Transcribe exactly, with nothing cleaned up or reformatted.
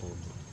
Gracias.